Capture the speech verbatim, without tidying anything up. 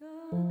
God.